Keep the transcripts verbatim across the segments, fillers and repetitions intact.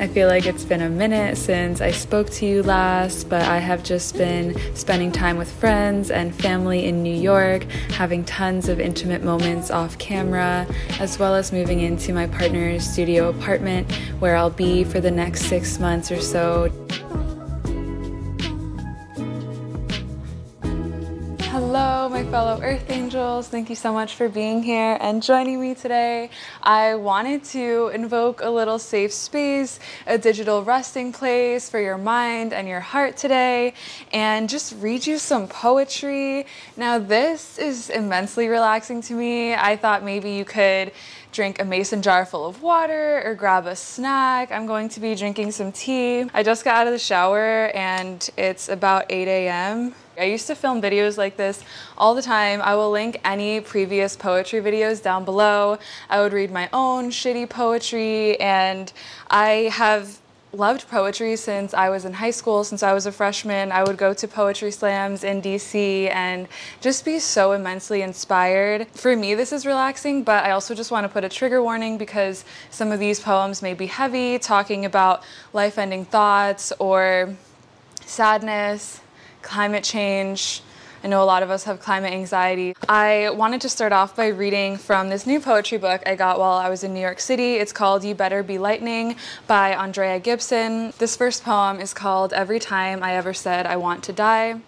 I feel like it's been a minute since I spoke to you last, but I have just been spending time with friends and family in New York, having tons of intimate moments off camera, as well as moving into my partner's studio apartment where I'll be for the next six months or so. Hello, my fellow Earth Angels. Thank you so much for being here and joining me today. I wanted to invoke a little safe space, a digital resting place for your mind and your heart today, and just read you some poetry. Now, this is immensely relaxing to me. I thought maybe you could drink a mason jar full of water or grab a snack. I'm going to be drinking some tea. I just got out of the shower and it's about eight A M I used to film videos like this all the time. I will link any previous poetry videos down below. I would read my own shitty poetry, and I have loved poetry since I was in high school, since I was a freshman. I would go to poetry slams in D C and just be so immensely inspired. For me, this is relaxing, but I also just want to put a trigger warning because some of these poems may be heavy, talking about life-ending thoughts or sadness, climate change. I know a lot of us have climate anxiety. I wanted to start off by reading from this new poetry book I got while I was in New York City. It's called You Better Be Lightning by Andrea Gibson. This first poem is called Every Time I Ever Said I Want to Die.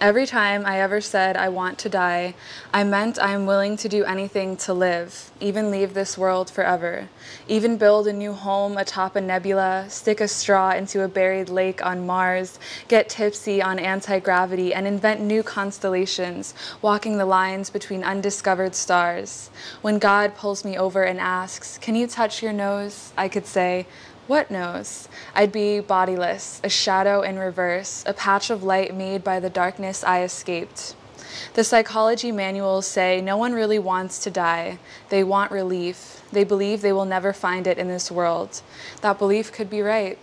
Every time I ever said I want to die, I meant I am willing to do anything to live, even leave this world forever, even build a new home atop a nebula, stick a straw into a buried lake on Mars, get tipsy on anti-gravity, and invent new constellations, walking the lines between undiscovered stars. When God pulls me over and asks, "Can you touch your nose?" I could say, "What knows?" I'd be bodiless, a shadow in reverse, a patch of light made by the darkness I escaped. The psychology manuals say no one really wants to die. They want relief. They believe they will never find it in this world. That belief could be right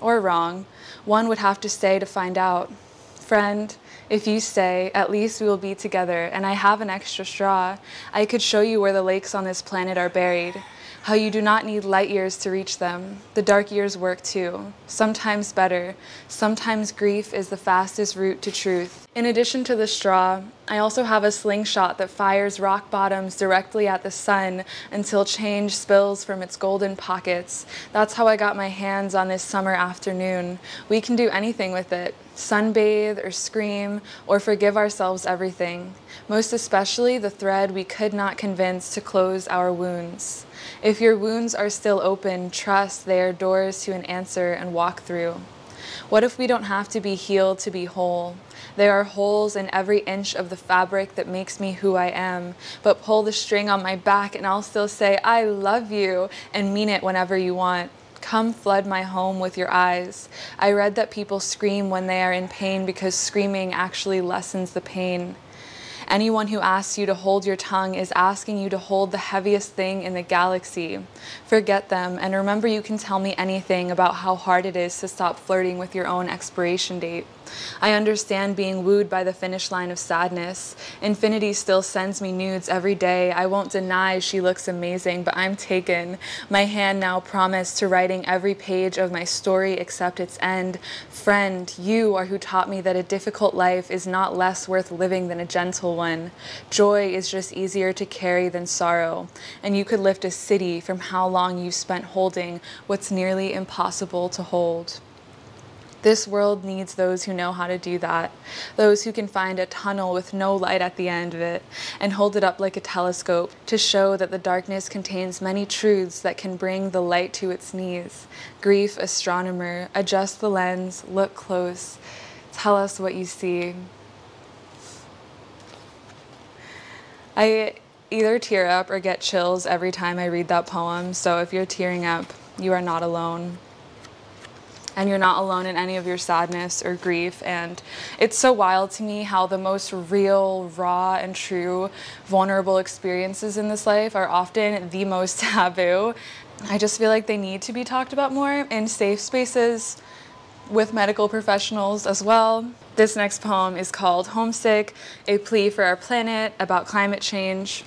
or wrong. One would have to stay to find out. Friend, if you stay, at least we will be together, and I have an extra straw. I could show you where the lakes on this planet are buried, how you do not need light years to reach them. The dark years work too, sometimes better. Sometimes grief is the fastest route to truth. In addition to the straw, I also have a slingshot that fires rock bottoms directly at the sun until change spills from its golden pockets. That's how I got my hands on this summer afternoon. We can do anything with it. Sunbathe or scream or forgive ourselves everything, most especially the thread we could not convince to close our wounds. If your wounds are still open, trust they are doors to an answer and walk through. What if we don't have to be healed to be whole? There are holes in every inch of the fabric that makes me who I am, but pull the string on my back and I'll still say, "I love you," and mean it whenever you want. Come flood my home with your eyes. I read that people scream when they are in pain because screaming actually lessens the pain. Anyone who asks you to hold your tongue is asking you to hold the heaviest thing in the galaxy. Forget them, and remember you can tell me anything about how hard it is to stop flirting with your own expiration date. I understand being wooed by the finish line of sadness. Infinity still sends me nudes every day. I won't deny she looks amazing, but I'm taken. My hand now promised to writing every page of my story except its end. Friend, you are who taught me that a difficult life is not less worth living than a gentle one. Joy is just easier to carry than sorrow, and you could lift a city from how long you spent holding what's nearly impossible to hold. This world needs those who know how to do that, those who can find a tunnel with no light at the end of it and hold it up like a telescope to show that the darkness contains many truths that can bring the light to its knees. Grief, astronomer, adjust the lens, look close, tell us what you see. I either tear up or get chills every time I read that poem, so if you're tearing up, you are not alone. And you're not alone in any of your sadness or grief. And it's so wild to me how the most real, raw, and true vulnerable experiences in this life are often the most taboo. I just feel like they need to be talked about more in safe spaces with medical professionals as well. This next poem is called Homesick, a plea for our planet about climate change.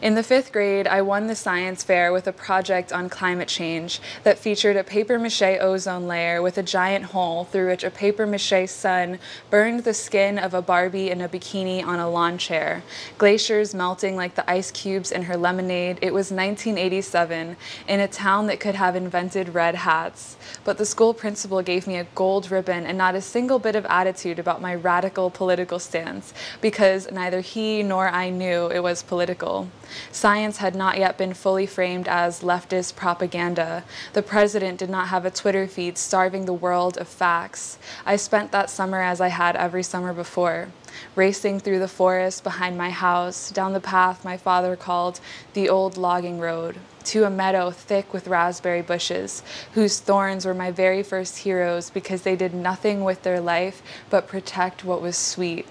In the fifth grade, I won the science fair with a project on climate change that featured a papier-mâché ozone layer with a giant hole through which a papier-mâché sun burned the skin of a Barbie in a bikini on a lawn chair, glaciers melting like the ice cubes in her lemonade. It was nineteen eighty-seven, in a town that could have invented red hats. But the school principal gave me a gold ribbon and not a single bit of attitude about my radical political stance, because neither he nor I knew it was political. Science had not yet been fully framed as leftist propaganda. The president did not have a Twitter feed starving the world of facts. I spent that summer as I had every summer before, racing through the forest behind my house, down the path my father called the old logging road, to a meadow thick with raspberry bushes, whose thorns were my very first heroes because they did nothing with their life but protect what was sweet.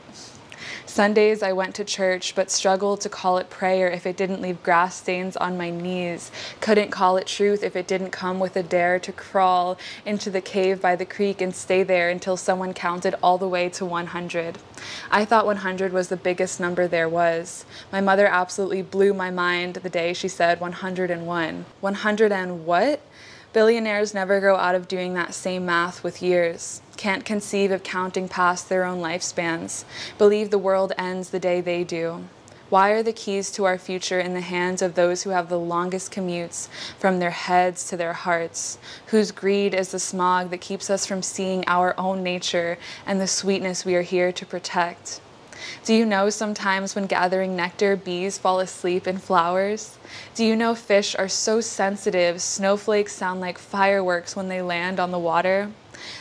Sundays I went to church, but struggled to call it prayer if it didn't leave grass stains on my knees, couldn't call it truth if it didn't come with a dare to crawl into the cave by the creek and stay there until someone counted all the way to one hundred. I thought one hundred was the biggest number there was. My mother absolutely blew my mind the day she said one hundred and one. one hundred and what? Billionaires never grow out of doing that same math with years. Can't conceive of counting past their own lifespans. Believe the world ends the day they do. Why are the keys to our future in the hands of those who have the longest commutes from their heads to their hearts, whose greed is the smog that keeps us from seeing our own nature and the sweetness we are here to protect? Do you know sometimes when gathering nectar, bees fall asleep in flowers? Do you know fish are so sensitive, snowflakes sound like fireworks when they land on the water?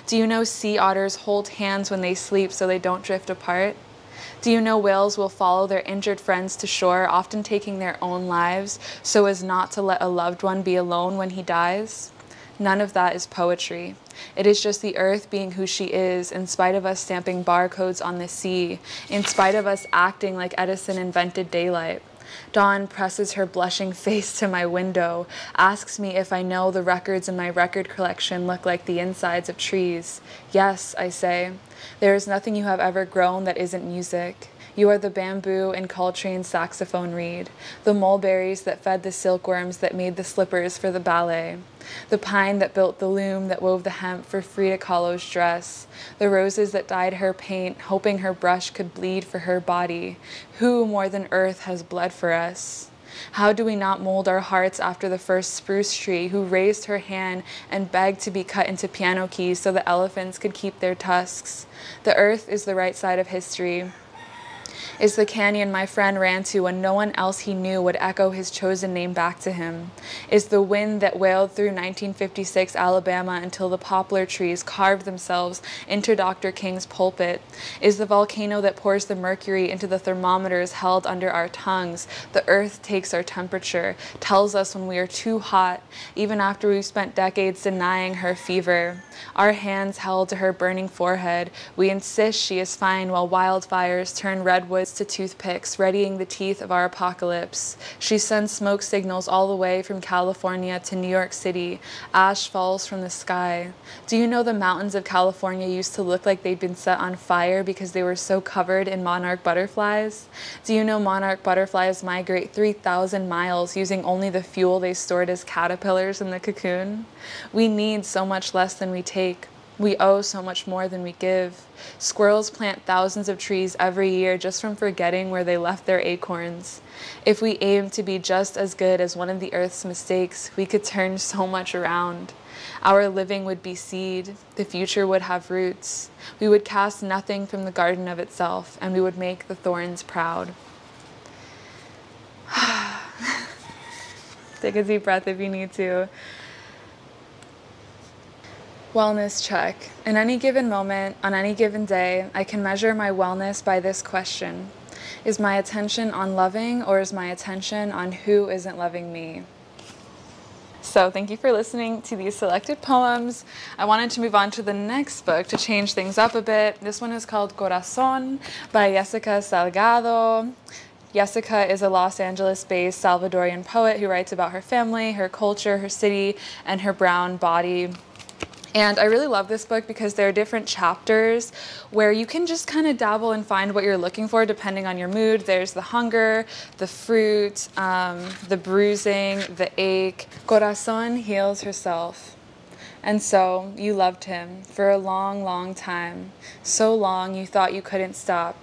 Do you know sea otters hold hands when they sleep so they don't drift apart? Do you know whales will follow their injured friends to shore, often taking their own lives so as not to let a loved one be alone when he dies? None of that is poetry. It is just the earth being who she is, in spite of us stamping barcodes on the sea, in spite of us acting like Edison invented daylight. Dawn presses her blushing face to my window, asks me if I know the records in my record collection look like the insides of trees. Yes, I say. There is nothing you have ever grown that isn't music. You are the bamboo and Coltrane's saxophone reed, the mulberries that fed the silkworms that made the slippers for the ballet, the pine that built the loom that wove the hemp for Frida Kahlo's dress, the roses that dyed her paint, hoping her brush could bleed for her body. Who more than earth has bled for us? How do we not mold our hearts after the first spruce tree who raised her hand and begged to be cut into piano keys so the elephants could keep their tusks? The earth is the right side of history. Is the canyon my friend ran to when no one else he knew would echo his chosen name back to him? Is the wind that wailed through nineteen fifty-six Alabama until the poplar trees carved themselves into Doctor King's pulpit? Is the volcano that pours the mercury into the thermometers held under our tongues? The earth takes our temperature, tells us when we are too hot, even after we've spent decades denying her fever. Our hands held to her burning forehead, we insist she is fine while wildfires turn redwood to toothpicks, readying the teeth of our apocalypse. She sends smoke signals all the way from California to New York City. Ash falls from the sky. Do you know the mountains of California used to look like they'd been set on fire because they were so covered in monarch butterflies? Do you know monarch butterflies migrate three thousand miles using only the fuel they stored as caterpillars in the cocoon? We need so much less than we take. We owe so much more than we give. Squirrels plant thousands of trees every year just from forgetting where they left their acorns. If we aimed to be just as good as one of the earth's mistakes, we could turn so much around. Our living would be seed, the future would have roots. We would cast nothing from the garden of itself, and we would make the thorns proud. Take a deep breath if you need to. Wellness check. In any given moment, on any given day, I can measure my wellness by this question. Is my attention on loving, or is my attention on who isn't loving me? So thank you for listening to these selected poems. I wanted to move on to the next book to change things up a bit. This one is called Corazón by Jessica Salgado. Jessica is a Los Angeles-based Salvadorian poet who writes about her family, her culture, her city, and her brown body. And I really love this book because there are different chapters where you can just kind of dabble and find what you're looking for depending on your mood. There's the hunger, the fruit, um, the bruising, the ache. Corazón heals herself. And so you loved him for a long, long time. So long you thought you couldn't stop.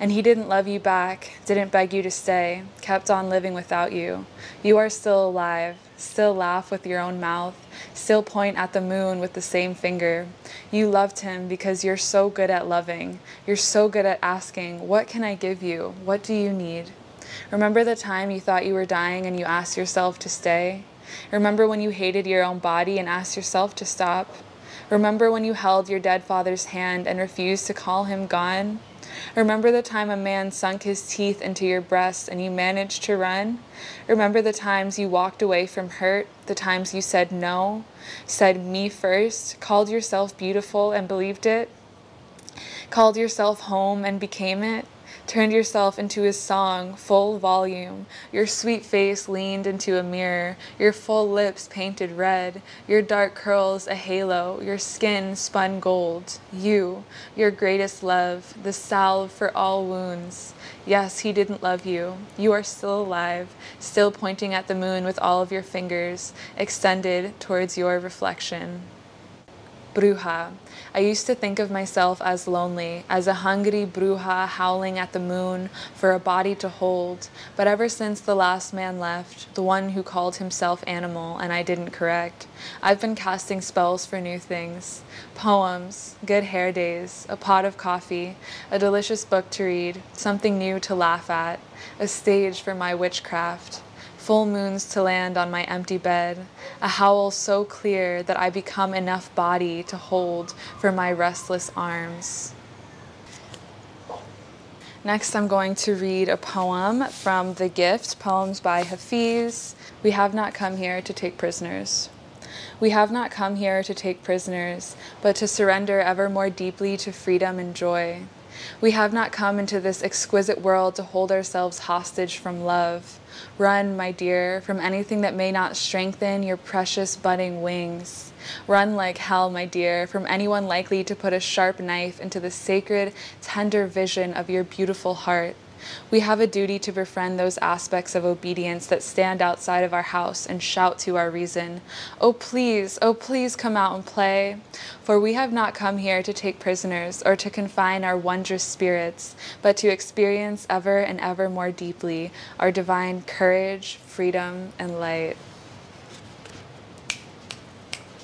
And he didn't love you back, didn't beg you to stay, kept on living without you. You are still alive, still laugh with your own mouth, still point at the moon with the same finger. You loved him because you're so good at loving. You're so good at asking, what can I give you? What do you need? Remember the time you thought you were dying and you asked yourself to stay? Remember when you hated your own body and asked yourself to stop? Remember when you held your dead father's hand and refused to call him gone? Remember the time a man sunk his teeth into your breast and you managed to run? Remember the times you walked away from hurt, the times you said no, said me first, called yourself beautiful and believed it, called yourself home and became it, turned yourself into his song, full volume, your sweet face leaned into a mirror, your full lips painted red, your dark curls a halo, your skin spun gold, you, your greatest love, the salve for all wounds. Yes, he didn't love you. You are still alive, still pointing at the moon with all of your fingers, extended towards your reflection. Bruja. I used to think of myself as lonely, as a hungry bruja howling at the moon for a body to hold, but ever since the last man left, the one who called himself animal and I didn't correct, I've been casting spells for new things. Poems, good hair days, a pot of coffee, a delicious book to read, something new to laugh at, a stage for my witchcraft. Full moons to land on my empty bed, a howl so clear that I become enough body to hold for my restless arms. Next, I'm going to read a poem from The Gift, poems by Hafiz. We have not come here to take prisoners. We have not come here to take prisoners, but to surrender ever more deeply to freedom and joy. We have not come into this exquisite world to hold ourselves hostage from love. Run, my dear, from anything that may not strengthen your precious budding wings. Run like hell, my dear, from anyone likely to put a sharp knife into the sacred, tender vision of your beautiful heart. We have a duty to befriend those aspects of obedience that stand outside of our house and shout to our reason, "Oh please, oh please come out and play." For we have not come here to take prisoners or to confine our wondrous spirits, but to experience ever and ever more deeply our divine courage, freedom, and light.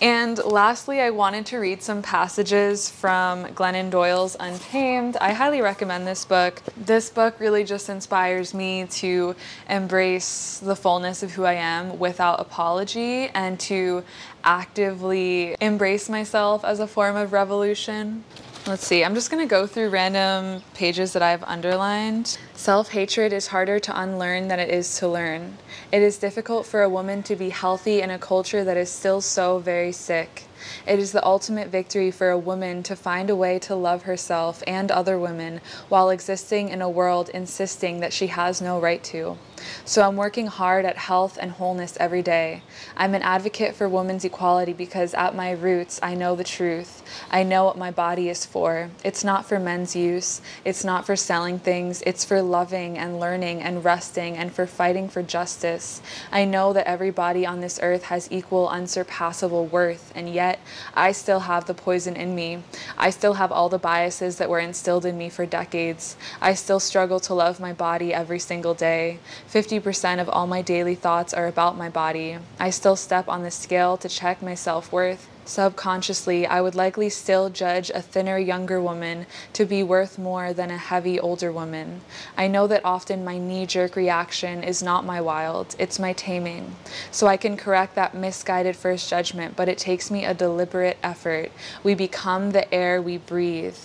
And lastly, I wanted to read some passages from Glennon Doyle's Untamed. I highly recommend this book. This book really just inspires me to embrace the fullness of who I am without apology and to actively embrace myself as a form of revolution. Let's see, I'm just gonna go through random pages that I've underlined. Self-hatred is harder to unlearn than it is to learn. It is difficult for a woman to be healthy in a culture that is still so very sick. It is the ultimate victory for a woman to find a way to love herself and other women while existing in a world insisting that she has no right to. So I'm working hard at health and wholeness every day. I'm an advocate for women's equality because at my roots, I know the truth. I know what my body is for. It's not for men's use. It's not for selling things. It's for loving and learning and resting and for fighting for justice. I know that every body on this earth has equal, unsurpassable worth, and yet I still have the poison in me. I still have all the biases that were instilled in me for decades. I still struggle to love my body every single day. fifty percent of all my daily thoughts are about my body. I still step on the scale to check my self-worth. Subconsciously, I would likely still judge a thinner, younger woman to be worth more than a heavy, older woman. I know that often my knee-jerk reaction is not my wild, it's my taming. So I can correct that misguided first judgment, but it takes me a deliberate effort. We become the air we breathe.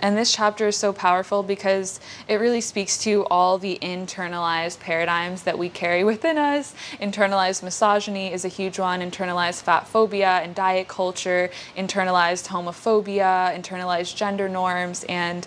And this chapter is so powerful because it really speaks to all the internalized paradigms that we carry within us. Internalized misogyny is a huge one, internalized fat phobia and diet culture, internalized homophobia, internalized gender norms, and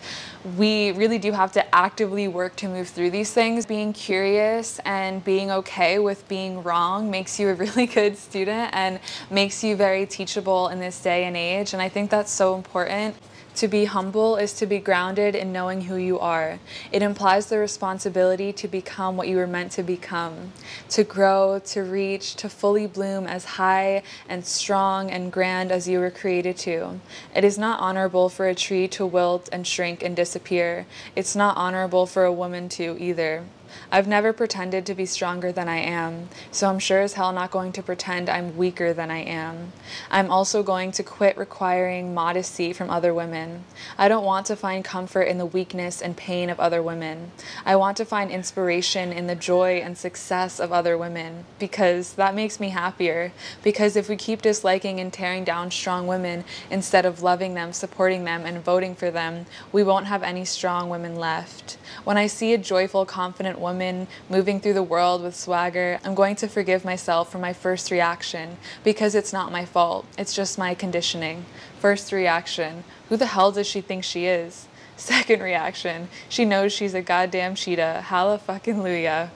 we really do have to actively work to move through these things. Being curious and being okay with being wrong makes you a really good student and makes you very teachable in this day and age, and I think that's so important. To be humble is to be grounded in knowing who you are. It implies the responsibility to become what you were meant to become, to grow, to reach, to fully bloom as high and strong and grand as you were created to. It is not honorable for a tree to wilt and shrink and disappear. It's not honorable for a woman to either. I've never pretended to be stronger than I am, so I'm sure as hell not going to pretend I'm weaker than I am. I'm also going to quit requiring modesty from other women. I don't want to find comfort in the weakness and pain of other women. I want to find inspiration in the joy and success of other women, because that makes me happier. Because if we keep disliking and tearing down strong women instead of loving them, supporting them, and voting for them, we won't have any strong women left. When I see a joyful, confident woman moving through the world with swagger, I'm going to forgive myself for my first reaction, because it's not my fault. It's just my conditioning. First reaction, who the hell does she think she is? Second reaction, she knows she's a goddamn cheetah. Hallelujah.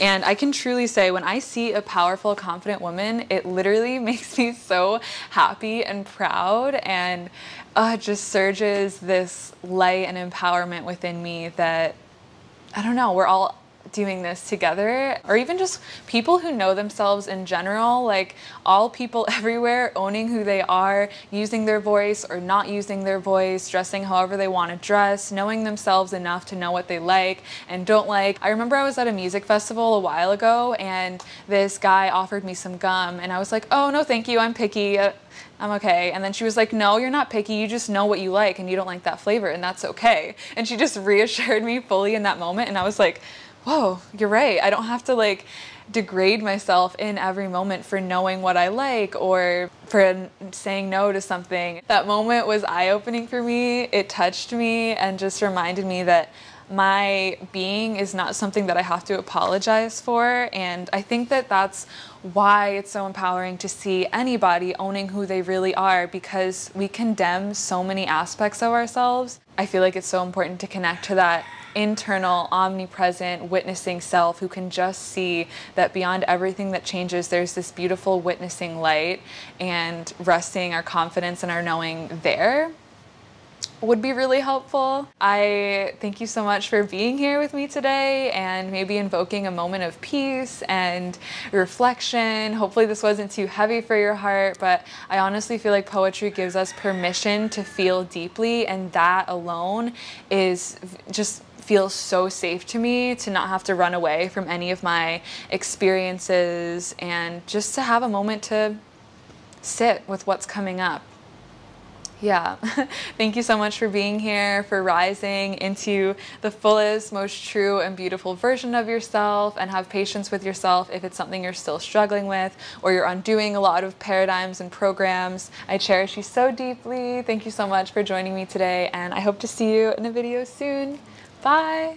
And I can truly say, when I see a powerful, confident woman, it literally makes me so happy and proud, and uh, just surges this light and empowerment within me that, I don't know, we're all doing this together. Or even just people who know themselves in general, like all people everywhere owning who they are, using their voice or not using their voice, dressing however they want to dress, knowing themselves enough to know what they like and don't like. I remember I was at a music festival a while ago and this guy offered me some gum and I was like, oh no thank you, I'm picky. I'm okay. And then she was like, no, you're not picky. You just know what you like and you don't like that flavor and that's okay. And she just reassured me fully in that moment. And I was like, whoa, you're right. I don't have to like degrade myself in every moment for knowing what I like or for saying no to something. That moment was eye-opening for me. It touched me and just reminded me that my being is not something that I have to apologize for, and I think that that's why it's so empowering to see anybody owning who they really are, because we condemn so many aspects of ourselves. I feel like it's so important to connect to that internal, omnipresent, witnessing self who can just see that beyond everything that changes, there's this beautiful witnessing light, and resting our confidence and our knowing there would be really helpful. I thank you so much for being here with me today and maybe invoking a moment of peace and reflection. Hopefully this wasn't too heavy for your heart, but I honestly feel like poetry gives us permission to feel deeply, and that alone is just feels so safe to me, to not have to run away from any of my experiences and just to have a moment to sit with what's coming up. Yeah, thank you so much for being here, for rising into the fullest, most true and beautiful version of yourself, and have patience with yourself if it's something you're still struggling with or you're undoing a lot of paradigms and programs. I cherish you so deeply. Thank you so much for joining me today, and I hope to see you in a video soon. Bye.